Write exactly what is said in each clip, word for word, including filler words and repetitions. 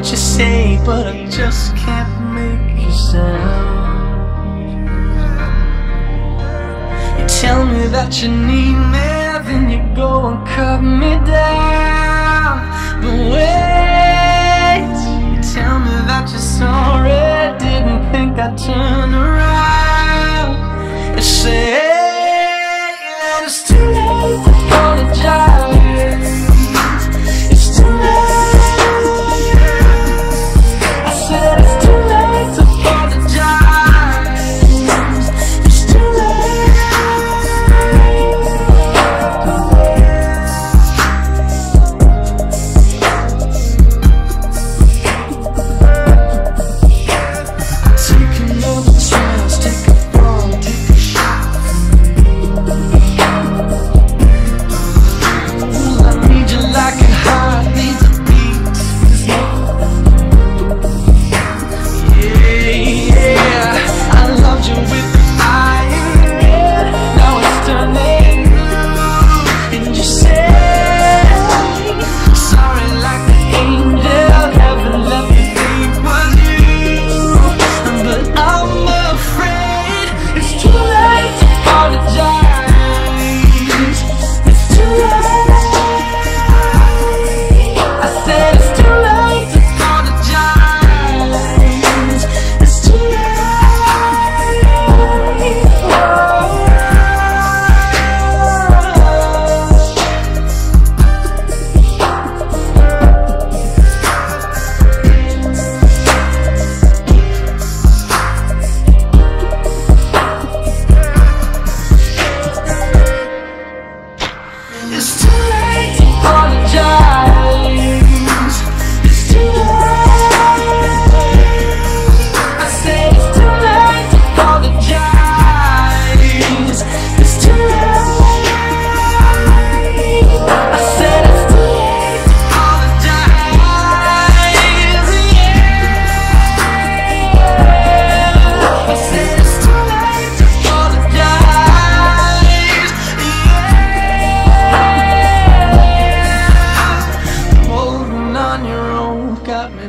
what you say, but I just can't make you sound. You tell me that you need me, then you go and cut me down. But wait, you tell me that you're sorry, didn't think I'd turn around. You say that it's too late to apologize.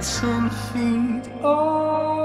Ten feet off.